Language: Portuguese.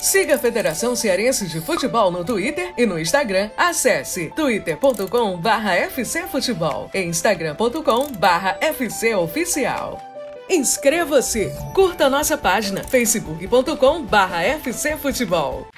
Siga a Federação Cearense de Futebol no Twitter e no Instagram. Acesse twitter.com/fcfutebol e instagram.com/fcoficial. Inscreva-se, curta nossa página facebook.com/fcfutebol.